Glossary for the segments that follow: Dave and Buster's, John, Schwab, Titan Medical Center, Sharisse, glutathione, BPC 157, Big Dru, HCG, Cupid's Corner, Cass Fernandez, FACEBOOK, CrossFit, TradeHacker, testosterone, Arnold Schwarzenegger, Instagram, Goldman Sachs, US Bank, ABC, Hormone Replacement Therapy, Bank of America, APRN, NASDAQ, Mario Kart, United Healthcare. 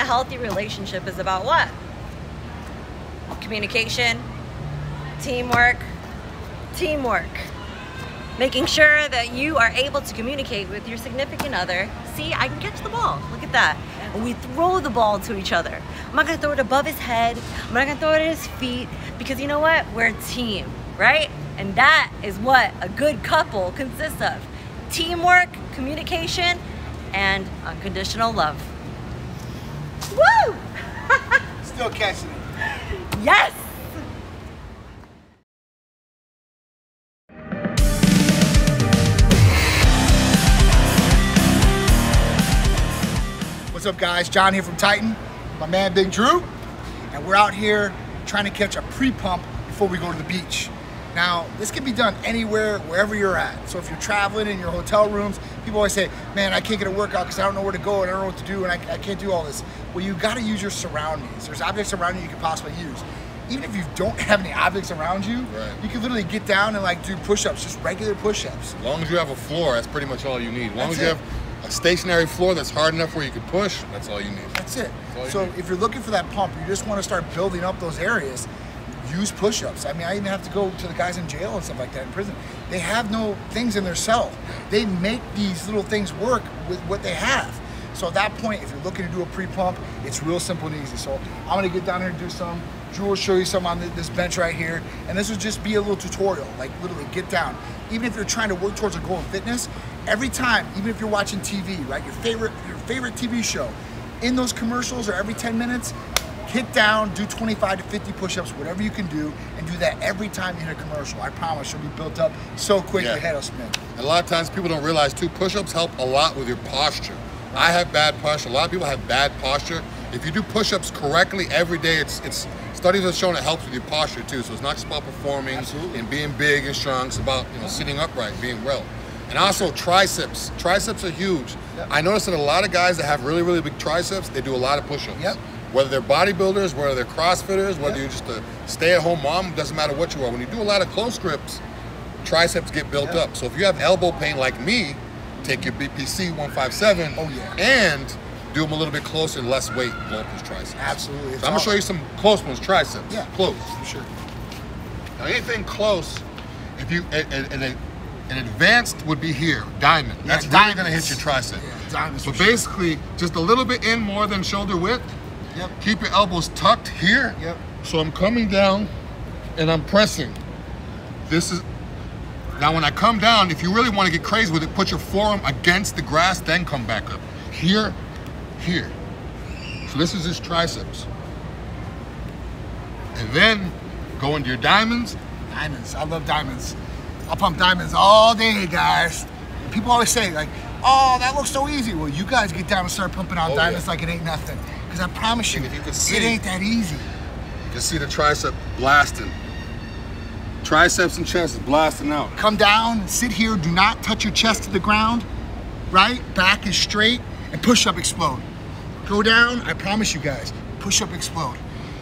a healthy relationship is about what? Communication, teamwork, Making sure that you are able to communicate with your significant other. See, I can catch the ball. Look at that. And we throw the ball to each other. I'm not going to throw it above his head. I'm not going to throw it at his feet. Because you know what? We're a team, right? And that is what a good couple consists of. Teamwork, communication, and unconditional love. Woo! Still catching it. Yes! What's up, guys? John here from Titan, my man Big Dru, and we're out here trying to catch a pre-pump before we go to the beach. Now, this can be done anywhere, wherever you're at. So if you're traveling in your hotel rooms, people always say, man, I can't get a workout because I don't know where to go and I don't know what to do and I can't do all this. Well, you gotta use your surroundings. There's objects around you you can possibly use. Even if you don't have any objects around you, right, you can literally get down and like do push-ups, just regular push-ups. As long as you have a floor, that's pretty much all you need. As long as you have a stationary floor that's hard enough where you can push, that's all you need. That's it. That's so if you're looking for that pump, you just want to start building up those areas, use push-ups. I mean, I even have to go to the guys in jail and stuff like that in prison. They have no things in their cell. They make these little things work with what they have. So at that point, if you're looking to do a pre-pump, it's real simple and easy. So I'm gonna get down here and do some. Drew will show you some on this bench right here. And this will just be a little tutorial, like literally get down. Even if you're trying to work towards a goal in fitness, every time, even if you're watching TV, right, your favorite TV show, in those commercials or every 10 minutes, hit down, do 25 to 50 push-ups, whatever you can do, and do that every time you hit a commercial. I promise you'll be built up so quick your head will spin. And a lot of times people don't realize too, push-ups help a lot with your posture. I have bad posture, a lot of people have bad posture. If you do push-ups correctly every day, it's studies have shown it helps with your posture too. So it's not just about performing and being big and strong, it's about sitting upright, being well. And also triceps. Triceps are huge. Yep. I noticed that a lot of guys that have really, really big triceps, they do a lot of push-ups. Yep. Whether they're bodybuilders, whether they're CrossFitters, whether you're just a stay-at-home mom, doesn't matter what you are. When you do a lot of close grips, triceps get built up. So if you have elbow pain like me, take your BPC 157 and do them a little bit closer and less weight, blow up those triceps. Absolutely. So I'm gonna show you some close ones, triceps. Yeah. Close. For sure. Now anything close, if you, and advanced would be here, diamond. Yeah, that's really gonna hit your tricep. Yeah, so basically, just a little bit in more than shoulder width. Yep. Keep your elbows tucked here. Yep. So I'm coming down and I'm pressing. This is, now when I come down, if you really wanna get crazy with it, put your forearm against the grass, then come back up. Here, here. So this is his triceps. And then go into your diamonds. Diamonds, I love diamonds. I pump diamonds all day, guys. People always say, like, oh, that looks so easy. Well, you guys get down and start pumping out diamonds like it ain't nothing. Because I promise you, you can see, it ain't that easy. You can see the tricep blasting. Triceps and chest is blasting out. Come down, sit here, do not touch your chest to the ground, right? Back is straight, and push-up explode. Go down, I promise you guys, push-up explode.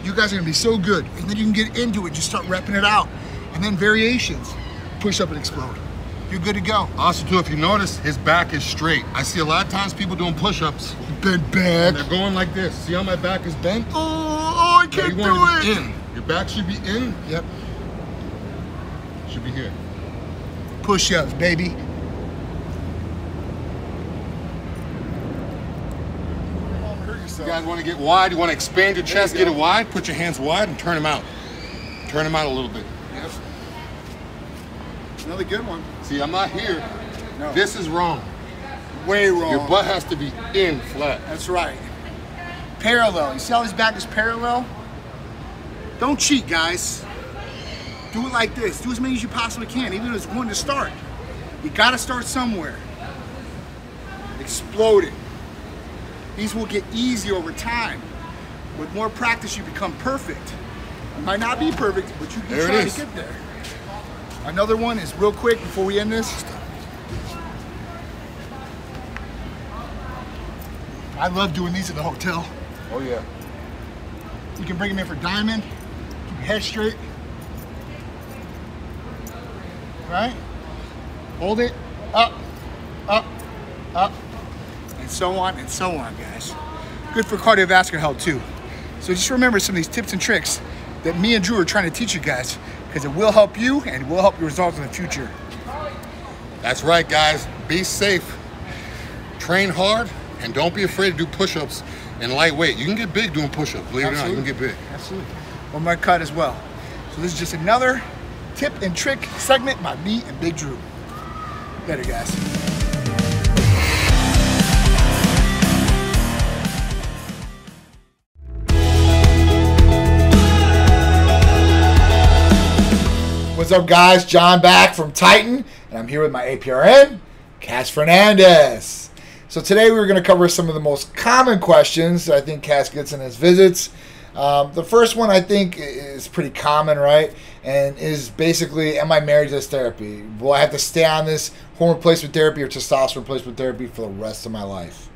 You guys are gonna be so good. And then you can get into it, just start repping it out. And then variations. Push up and explode. You're good to go. Also too, if you notice, his back is straight. I see a lot of times people doing push-ups. Bent back. And they're going like this. See how my back is bent? Oh, I can't do it. In. Your back should be in. Yep. Should be here. Push-ups, baby. You guys want to get wide? You want to expand your chest, get it wide? Put your hands wide and turn them out. Turn them out a little bit. Yep. Another good one. See, I'm not here. No. This is wrong. Way wrong. Your butt has to be in flat. That's right. Parallel. You see how his back is parallel? Don't cheat, guys. Do it like this. Do as many as you possibly can, even if it's one to start. You gotta start somewhere. Explode it. These will get easier over time. With more practice, you become perfect. You might not be perfect, but you can try to get there. Another one is real quick before we end this. I love doing these at the hotel. Oh yeah. You can bring them in for diamond, keep your head straight. Right? Hold it, up, up, up, and so on guys. good for cardiovascular health too. So just remember some of these tips and tricks that me and Drew are trying to teach you guys, because it will help you and it will help your results in the future. That's right, guys. Be safe, train hard, and don't be afraid to do push-ups and lightweight. You can get big doing push-ups, believe it or not, you can get big. Absolutely. On my cut as well. So this is just another tip and trick segment by me and Big Dru. Later, guys. What's up, guys? John back from Titan, and I'm here with my APRN, Cass Fernandez. So today we're going to cover some of the most common questions that I think Cass gets in his visits. The first one I think is pretty common, right? And is basically, am I married to this therapy? Will I have to stay on this hormone replacement therapy or testosterone replacement therapy for the rest of my life?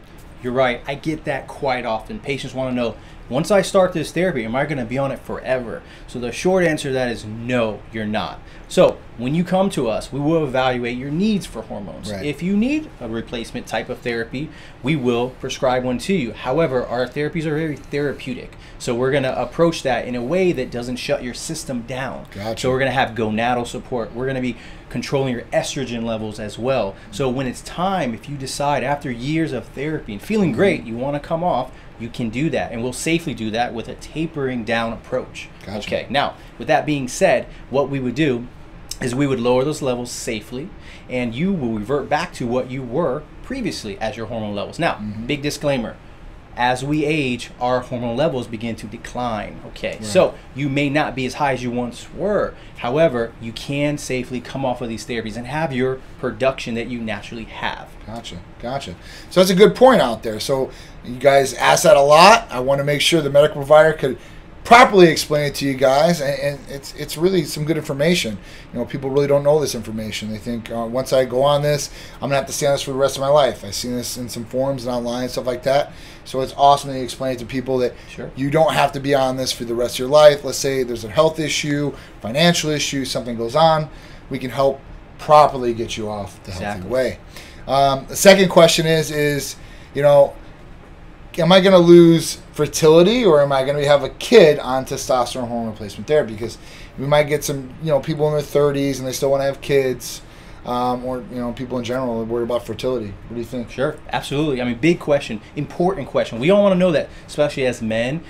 You're right. I get that quite often. Patients want to know, once I start this therapy, am I going to be on it forever? So the short answer to that is no, you're not. So when you come to us, we will evaluate your needs for hormones. Right. If you need a replacement type of therapy, we will prescribe one to you. However, our therapies are very therapeutic. So we're going to approach that in a way that doesn't shut your system down. Gotcha. So we're going to have gonadal support. We're going to be controlling your estrogen levels as well. So when it's time, if you decide after years of therapy and feeling great, you want to come off, you can do that, and we'll safely do that with a tapering down approach. Gotcha. Okay, now with that being said, what we would do is we would lower those levels safely, and you will revert back to what you were previously as your hormone levels. Now, big disclaimer, as we age, our hormone levels begin to decline, okay? Right. So you may not be as high as you once were. However, you can safely come off of these therapies and have your production that you naturally have. Gotcha, gotcha. So that's a good point out there. So you guys ask that a lot. I want to make sure the medical provider could properly explain it to you guys, and it's really some good information. You know, people really don't know this information. They think once I go on this, I'm gonna have to stay on this for the rest of my life. I've seen this in some forums and online, stuff like that. So it's awesome that you explain it to people that you don't have to be on this for the rest of your life. Let's say there's a health issue, financial issue, something goes on, we can help properly get you off the healthy way. The second question is, you know, am I going to lose fertility, or am I going to have a kid on testosterone hormone replacement therapy? Because we might get some, you know, people in their 30s and they still want to have kids, or, you know, people in general are worried about fertility. What do you think? Sure, absolutely. I mean, big question, important question. We all want to know that, especially as men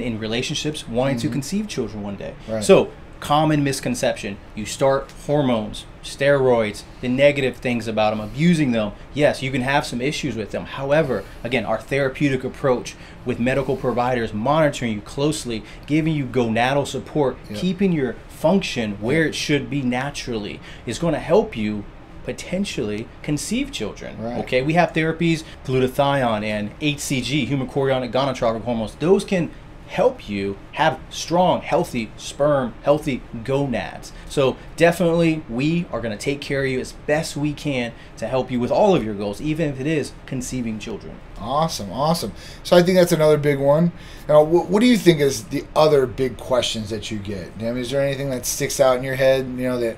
in relationships wanting to conceive children one day. Right. So common misconception, you start hormones, steroids, the negative things about them, abusing them. Yes, you can have some issues with them. However, again, our therapeutic approach with medical providers monitoring you closely, giving you gonadal support, keeping your function where it should be naturally is going to help you potentially conceive children. Right. Okay, we have therapies, glutathione and HCG, human chorionic gonotropic hormones. Those can help you have strong, healthy sperm, healthy gonads. So definitely we are going to take care of you as best we can to help you with all of your goals, even if it is conceiving children. Awesome, awesome. So I think that's another big one. Now, what do you think is the other big questions that you get? I mean, is there anything that sticks out in your head, you know, that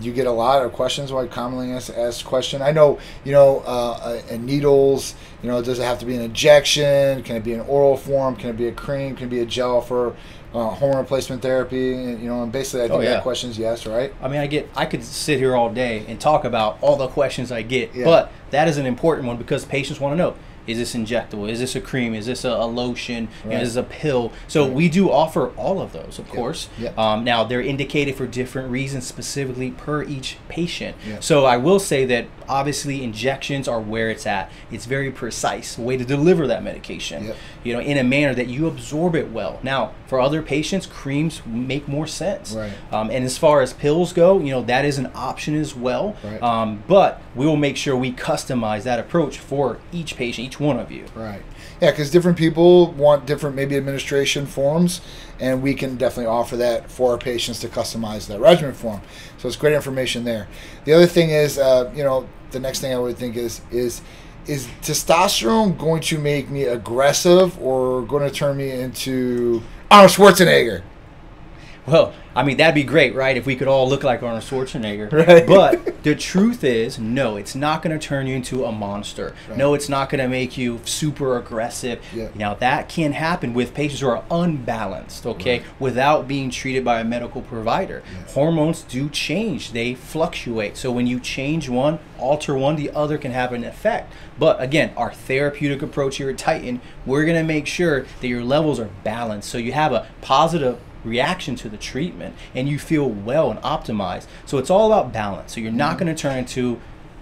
you get a lot of questions? Why commonly asked question? I know, you know, needles, you know, does it have to be an injection? Can it be an oral form? Can it be a cream? Can it be a gel for hormone replacement therapy? And, you know, and basically I think that question's yes, right? I mean, I could sit here all day and talk about all the questions I get, but that is an important one because patients want to know, is this injectable? Is this a cream? Is this a lotion? Right. You know, is this a pill? So we do offer all of those, of course. Now, they're indicated for different reasons specifically per each patient. So I will say that obviously injections are where it's at. It's very precise way to deliver that medication, you know, in a manner that you absorb it well. Now, for other patients, creams make more sense. Right. And as far as pills go, you know, that is an option as well. Right. But we will make sure we customize that approach for each patient, each one of you. Right. Yeah, because different people want different maybe administration forms, and we can definitely offer that for our patients to customize that regimen form. So it's great information there. The other thing is, you know, the next thing I would think is testosterone going to make me aggressive or going to turn me into Arnold Schwarzenegger? Well, I mean, that'd be great, right? If we could all look like Arnold Schwarzenegger. Right. But the truth is, no, it's not going to turn you into a monster. Right. No, it's not going to make you super aggressive. Yeah. Now, that can happen with patients who are unbalanced, okay, right, without being treated by a medical provider. Yeah. Hormones do change. They fluctuate. So when you change one, alter one, the other can have an effect. But again, our therapeutic approach here at Titan, we're going to make sure that your levels are balanced so you have a positive reaction to the treatment and you feel well and optimized. So it's all about balance. So you're not going to turn into,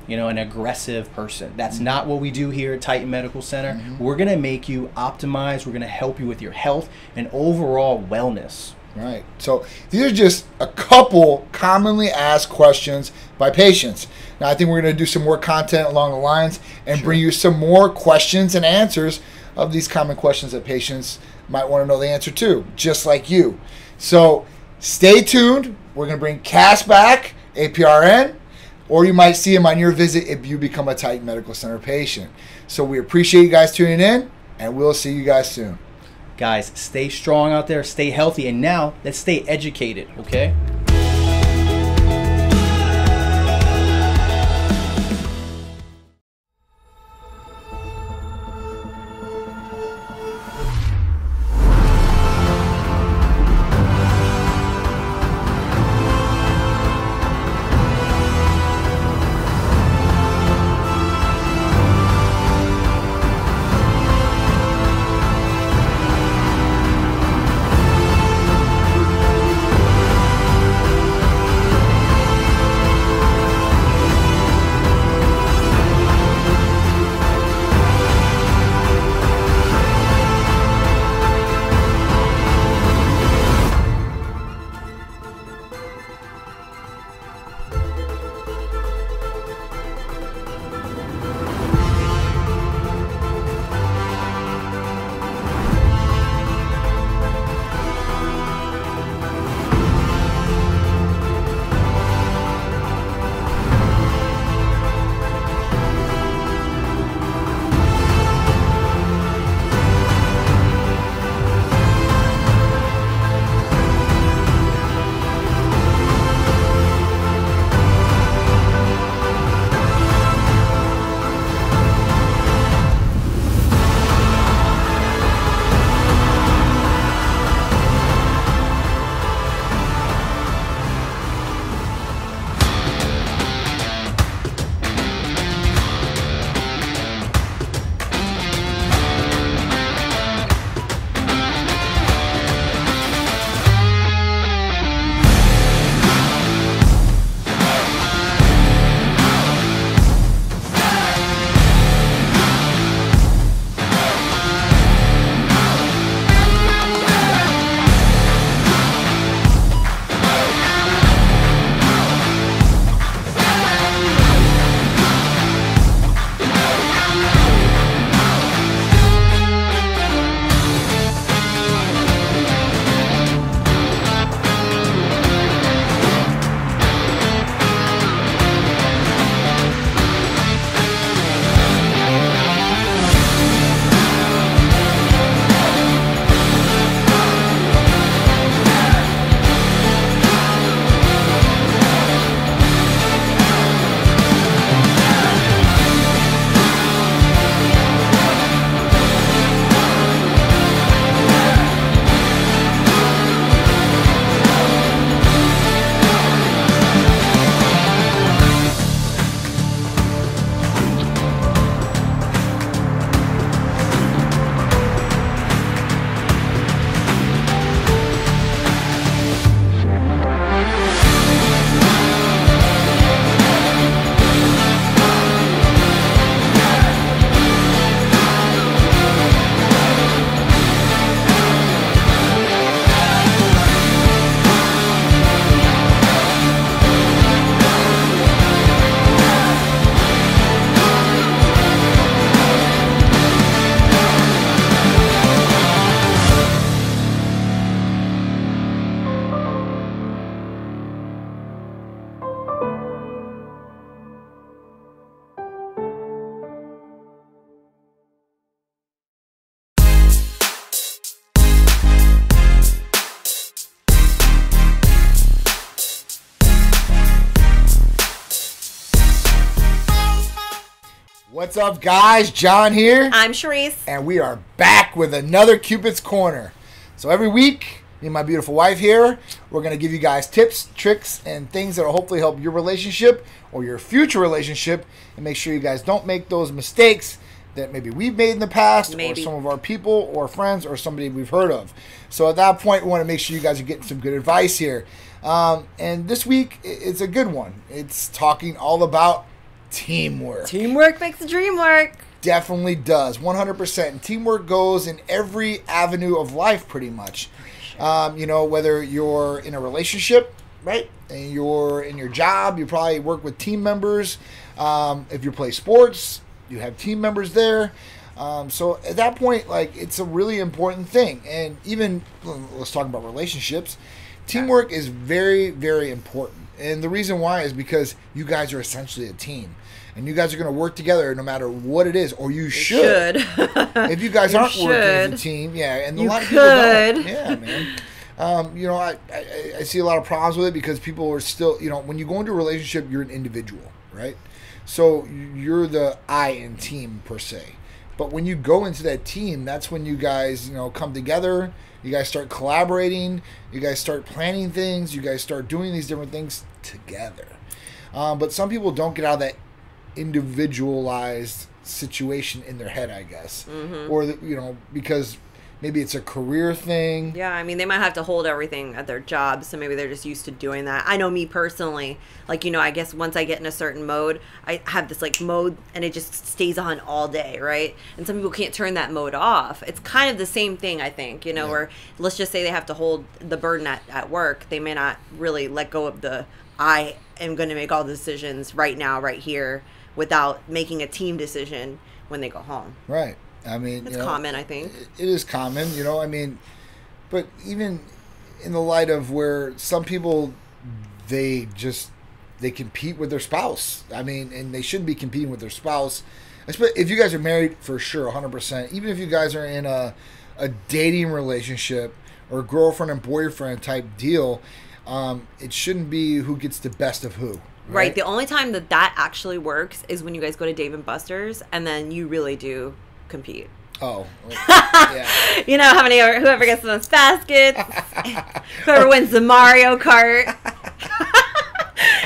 you know, an aggressive person. That's not what we do here at Titan Medical Center. We're going to make you optimized. We're going to help you with your health and overall wellness. Right. So these are just a couple commonly asked questions by patients. Now I think we're going to do some more content along the lines and bring you some more questions and answers of these common questions that patients might want to know the answer to, just like you. So stay tuned. We're going to bring Cass back, APRN, or you might see him on your visit if you become a Titan Medical Center patient. So we appreciate you guys tuning in, and we'll see you guys soon. Guys, stay strong out there, stay healthy, and now let's stay educated, okay? What's up, guys? John here. I'm Sharisse. And we are back with another Cupid's Corner. So every week, me and my beautiful wife here, we're going to give you guys tips, tricks, and things that will hopefully help your relationship or your future relationship, and make sure you guys don't make those mistakes that maybe we've made in the past, or some of our people or friends or somebody we've heard of. So at that point, we want to make sure you guys are getting some good advice here. And this week, it's a good one. It's talking all about teamwork. Teamwork makes the dream work. Definitely does. 100%. And teamwork goes in every avenue of life, pretty much. You know, whether you're in a relationship, right, and you're in your job, you probably work with team members. If you play sports, you have team members there. So at that point, like, it's a really important thing. And even, let's talk about relationships. Teamwork is very, very important. And the reason why is because you guys are essentially a team. And you guys are going to work together no matter what it is. Or you should. If you guys aren't working as a team. Yeah. And a lot of people don't. Yeah, man. You know, I see a lot of problems with it because people are still, you know, when you go into a relationship, you're an individual, right? So you're the I in team, per se. But when you go into that team, that's when you guys, you know, come together. You guys start collaborating. You guys start planning things. You guys start doing these different things together. But some people don't get out of that individualized situation in their head, I guess. Mm-hmm. Or, you know, because maybe it's a career thing. Yeah, I mean, they might have to hold everything at their job, so maybe they're just used to doing that. I know me personally, like, you know, I guess once I get in a certain mode, I have this, like, mode, and it just stays on all day, right? And some people can't turn that mode off. It's kind of the same thing, I think, you know, yeah. Or let's just say they have to hold the burden at work. They may not really let go of the, I am going to make all the decisions right now, right here, without making a team decision when they go home. Right. I mean, it's common, I think. It is common, you know. I mean, but even in the light of where some people, they compete with their spouse. I mean, and they shouldn't be competing with their spouse. If you guys are married, for sure, 100%. Even if you guys are in a dating relationship or a girlfriend and boyfriend type deal, it shouldn't be who gets the best of who. Right. The only time that that actually works is when you guys go to Dave and Buster's, and then you really do compete. Oh, yeah. You know, how many, whoever gets the most baskets, whoever wins the Mario Kart,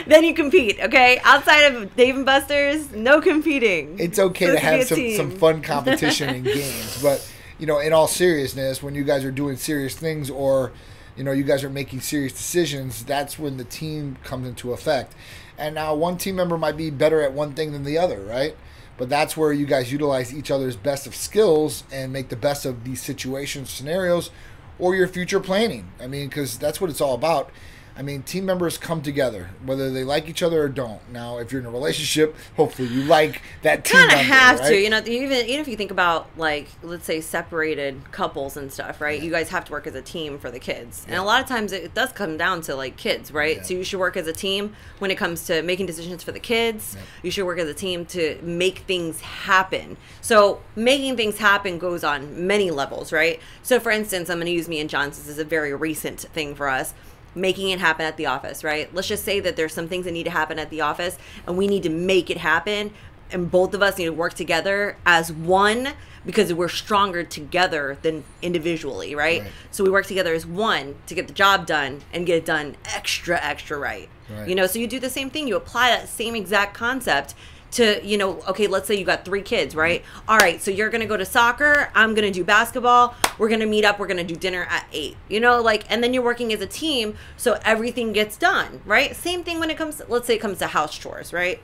then you compete. Okay, outside of Dave and Buster's, no competing. It's okay to have some fun competition in games, but you know, in all seriousness, when you guys are doing serious things, or you know, you guys are making serious decisions, that's when the team comes into effect. And now, one team member might be better at one thing than the other, right? But that's where you guys utilize each other's best of skills and make the best of these situations, scenarios, or your future planning. I mean, because that's what it's all about. I mean, team members come together, whether they like each other or don't. Now, if you're in a relationship, hopefully you like that team member, right? You kind of have to. You know, even if you think about, like, let's say separated couples and stuff, right? Yeah. You guys have to work as a team for the kids. Yeah. And a lot of times it does come down to, like, kids, right? Yeah. So you should work as a team when it comes to making decisions for the kids. Yeah. You should work as a team to make things happen. So making things happen goes on many levels, right? So, for instance, I'm going to use me and John's. This is a very recent thing for us. Making it happen at the office, right? Let's just say that there's some things that need to happen at the office, and we need to make it happen, and both of us need to work together as one, because we're stronger together than individually, right? So we work together as one to get the job done and get it done extra right. You know, so you do the same thing. You apply that same exact concept to, you know, okay, let's say you got 3 kids, right? All right, so you're going to go to soccer. I'm going to do basketball. We're going to meet up. We're going to do dinner at 8, you know, like, and then you're working as a team. So everything gets done, right? Same thing when it comes, let's say it comes to house chores, right?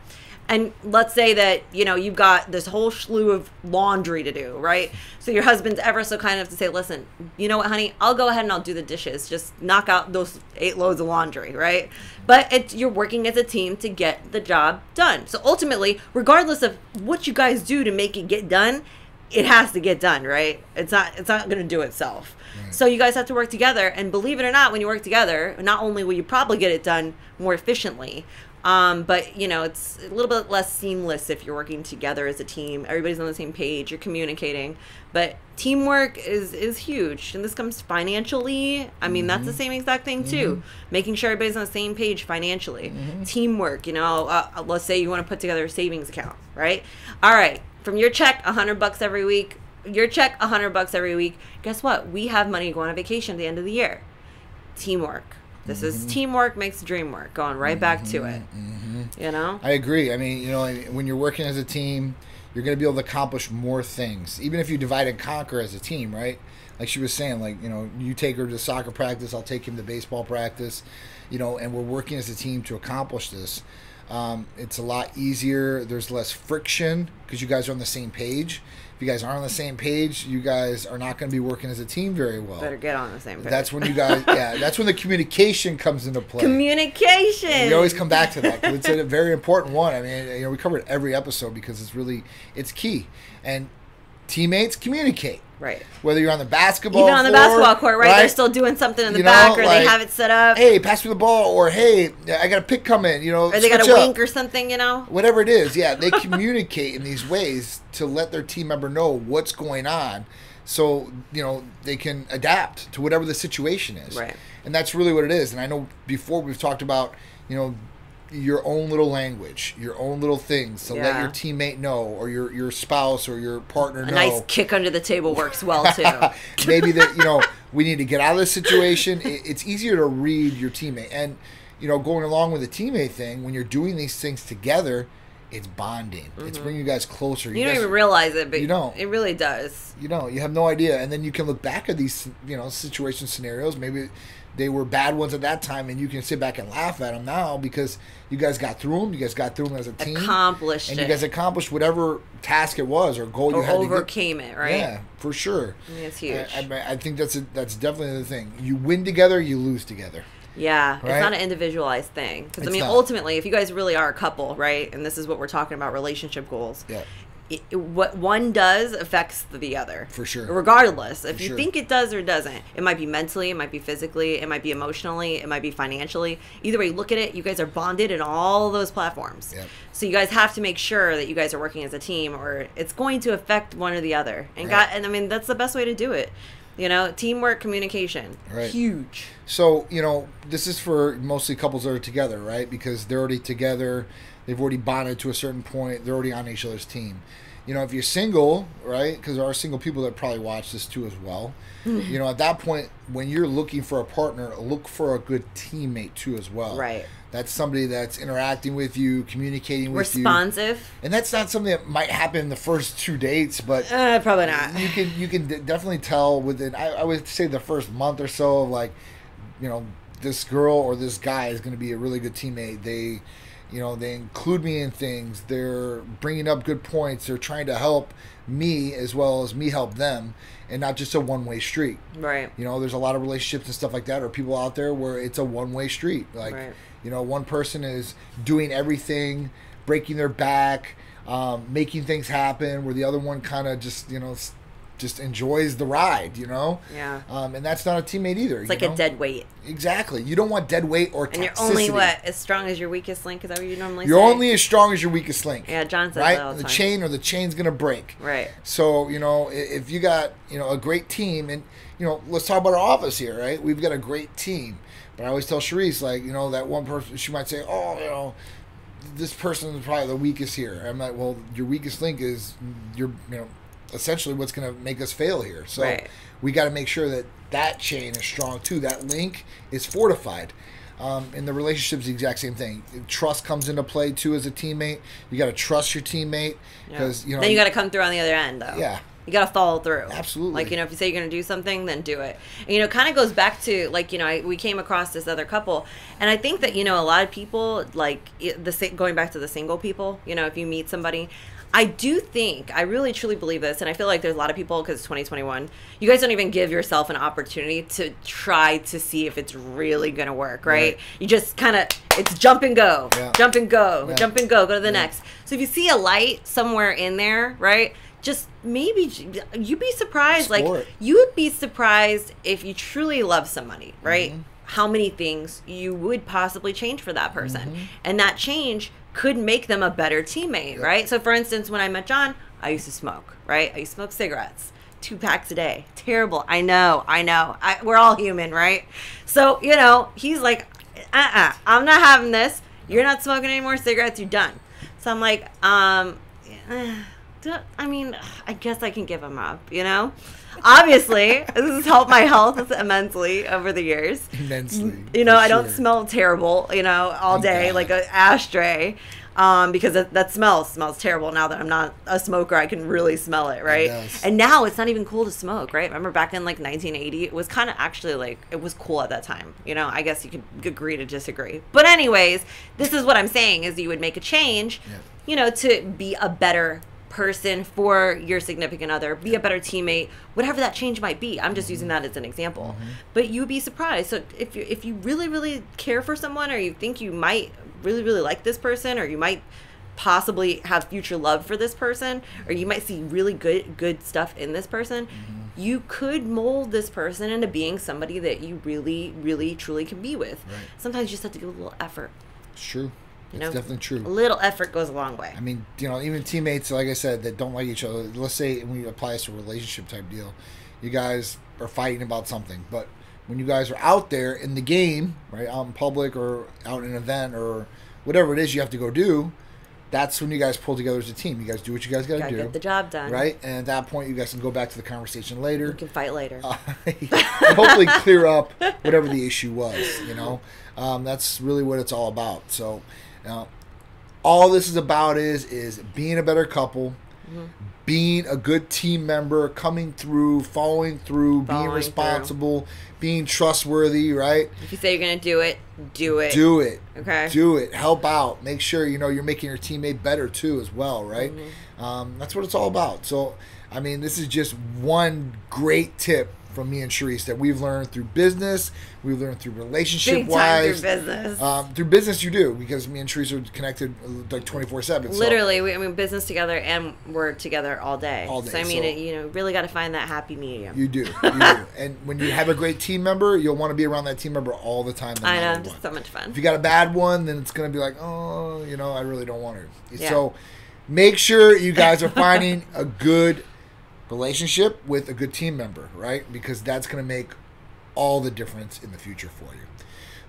And let's say that, you know, you've got this whole slew of laundry to do, right? So your husband's ever so kind enough to say, listen, you know what, honey, I'll go ahead and I'll do the dishes. Just knock out those 8 loads of laundry, right? But you're working as a team to get the job done. So ultimately, regardless of what you guys do to make it get done, it has to get done, right? It's not going to do itself. Right. So you guys have to work together. And believe it or not, when you work together, not only will you probably get it done more efficiently, but, you know, it's a little bit less seamless if you're working together as a team. Everybody's on the same page. You're communicating. But teamwork is huge. And this comes financially. I mean, that's the same exact thing, too. Making sure everybody's on the same page financially. Teamwork, you know. Let's say you want to put together a savings account, right? All right. From your check, $100 every week. Your check, $100 every week. Guess what? We have money to go on a vacation at the end of the year. Teamwork. This is teamwork makes the dream work. Going right back to it. You know? I agree. I mean, you know, when you're working as a team, you're going to be able to accomplish more things. Even if you divide and conquer as a team, right? Like she was saying, like, you know, you take her to soccer practice, I'll take him to baseball practice, you know, and we're working as a team to accomplish this. It's a lot easier. There's less friction because you guys are on the same page. If you guys aren't on the same page, you guys are not going to be working as a team very well. Better get on the same page. That's when you guys, yeah, that's when the communication comes into play. Communication. And we always come back to that. It's a very important one. I mean, you know, we covered every episode because it's really, it's key. And teammates communicate. Right. Whether you're on the basketball court. Even on the basketball court, right? They're still doing something in the back, or like, they have it set up. Hey, pass me the ball, or hey, I got a pick coming, you know. Or they got a wink or something, you know. Whatever it is, yeah. They communicate in these ways to let their team member know what's going on so, you know, they can adapt to whatever the situation is. Right. And that's really what it is. And I know before we've talked about, you know, your own little language, your own little things to let your teammate know, or your spouse or your partner know. A nice kick under the table works well too. Maybe that, you know, we need to get out of this situation. It's easier to read your teammate. And, you know, going along with the teammate thing, when you're doing these things together, it's bonding. It's bringing you guys closer. You don't even realize it, but you don't. It really does. You know, you have no idea. And then you can look back at these, you know, situations, scenarios. Maybe they were bad ones at that time, and you can sit back and laugh at them now because you guys got through them. You guys got through them as a team. Accomplished it. And you guys accomplished whatever task it was or goal you had to get. Overcame it, right? Yeah, for sure. I mean, it's huge. I think that's definitely the thing. You win together, you lose together. Yeah, right? It's not an individualized thing. Because, I mean, ultimately, if you guys really are a couple, right, and this is what we're talking about, relationship goals, what one does affects the other. For sure. Regardless. If you think it does or doesn't, it might be mentally, it might be physically, it might be emotionally, it might be financially. Either way you look at it, you guys are bonded in all those platforms. Yep. So you guys have to make sure that you guys are working as a team, or it's going to affect one or the other. And, and I mean, that's the best way to do it. You know, teamwork, communication, huge. So, you know, this is for mostly couples that are together, right? Because they're already together. They've already bonded to a certain point. They're already on each other's team. You know, if you're single, right, because there are single people that probably watch this too as well. You know, at that point, when you're looking for a partner, look for a good teammate too as well. Right. That's somebody that's interacting with you, communicating with you. Responsive. And that's not something that might happen in the first two dates, but probably not. You can definitely tell within, I would say, the first month or so of, like, you know, this girl or this guy is going to be a really good teammate. They, you know, they include me in things. They're bringing up good points. They're trying to help me as well as me help them, and not just a one-way street. Right. You know, there's a lot of relationships and stuff like that, or people out there where it's a one-way street. Like, you know, one person is doing everything, breaking their back, making things happen, where the other one kind of just, you know, just enjoys the ride, you know? Yeah. And that's not a teammate either. It's like a dead weight. Exactly. You don't want dead weight or toxicity. And you're only, what, as strong as your weakest link? Is that what you normally say? You're only as strong as your weakest link. Yeah, John says that all the time. The chain, or the chain's going to break. Right. So, you know, if you got, you know, a great team, and, you know, let's talk about our office here, right? We've got a great team. But I always tell Sharisse, like, you know, that one person, she might say, oh, you know, this person is probably the weakest here. I'm like, well, your weakest link is your, you know, essentially what's going to make us fail here. So we got to make sure that that chain is strong too. That link is fortified. And the relationship's the exact same thing. Trust comes into play too as a teammate. You got to trust your teammate, because you know, then you got to come through on the other end though. Yeah. You got to follow through. Absolutely. Like, you know, if you say you're going to do something, then do it. And, you know, kind of goes back to, like, you know, we came across this other couple. And I think that, you know, a lot of people, like, going back to the single people, you know, if you meet somebody, I do think, I really truly believe this, and I feel like there's a lot of people, because it's 2021, you guys don't even give yourself an opportunity to try to see if it's really going to work, right? You just kind of, it's jump and go, jump and go, jump and go to the next. So if you see a light somewhere in there, right? just maybe you'd be surprised. Sport. Like you would be surprised if you truly love somebody, right? Mm-hmm. How many things you would possibly change for that person. Mm-hmm. And that change could make them a better teammate, yep. right? So for instance, when I met John, I used to smoke, right? I used to smoke cigarettes, 2 packs a day. Terrible. I know. We're all human, right? So, you know, he's like, I'm not having this. You're not smoking any more cigarettes. You're done. So I'm like, I mean, I guess I can give him up, you know? Obviously, this has helped my health immensely over the years. Immensely. You know, I don't smell terrible, you know, all day like an ashtray. Because that smells terrible now that I'm not a smoker. I can really smell it, right? Yes. And now it's not even cool to smoke, right? Remember back in like 1980, it was kind of actually like, it was cool at that time. You know, I guess you could agree to disagree. But anyways, this is what I'm saying is you would make a change, yeah. you know, to be a better person for your significant other, be a better teammate, whatever that change might be. I'm just mm-hmm. using that as an example. Mm-hmm. But you'd be surprised. So if you really, really care for someone, or you think you might really, really like this person, or you might possibly have future love for this person, or you might see really good stuff in this person, mm-hmm. you could mold this person into being somebody that you really, really, truly can be with. Right. Sometimes you just have to give a little effort. It's true. You know, it's definitely true. A little effort goes a long way. I mean, you know, even teammates, like I said, that don't like each other. Let's say when you apply this to a relationship type deal, you guys are fighting about something. But when you guys are out there in the game, right, out in public or out in an event or whatever it is you have to go do, that's when you guys pull together as a team. You guys do what you guys got to do. Get the job done. Right? And at that point, you guys can go back to the conversation later. You can fight later. And hopefully clear up whatever the issue was, you know. That's really what it's all about. So... Now, all this is about is being a better couple, mm-hmm. being a good team member, coming through, following through, being responsible, being trustworthy, right? If you say you're going to do it, do it. Do it. Okay. Do it. Help out. Make sure, you know, you're making your teammate better too as well, right? Mm-hmm. That's what it's all about. So, I mean, this is just one great tip from me and Sharisse that we've learned through business, we've learned through relationship-wise. Through business. Through business you do, because me and Sharisse are connected like 24/7. Literally, so. I mean, business together and we're together all day. All day. So, I mean, so, you know, really got to find that happy medium. You do. You do. And when you have a great team member, you'll want to be around that team member all the time. I know, just so much fun. If you got a bad one, then it's going to be like, oh, you know, I really don't want her. Yeah. So, make sure you guys are finding a good relationship with a good team member, right? Because that's going to make all the difference in the future for you.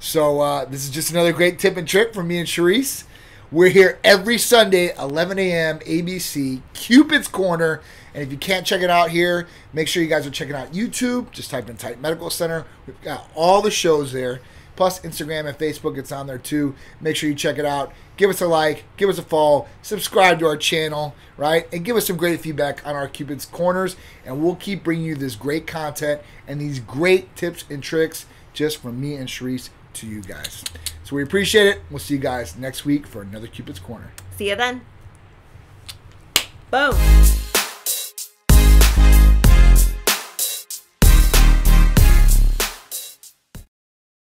So this is just another great tip and trick from me and Sharisse. We're here every Sunday, 11 a.m., ABC, Cupid's Corner. And if you can't check it out here, make sure you guys are checking out YouTube. Just type in Titan Medical Center. We've got all the shows there. Plus Instagram and Facebook, it's on there too. Make sure you check it out. Give us a like, give us a follow, subscribe to our channel, right? And give us some great feedback on our Cupid's Corners, and we'll keep bringing you this great content and these great tips and tricks just from me and Sharisse to you guys. So we appreciate it. We'll see you guys next week for another Cupid's Corner. See you then. Boom.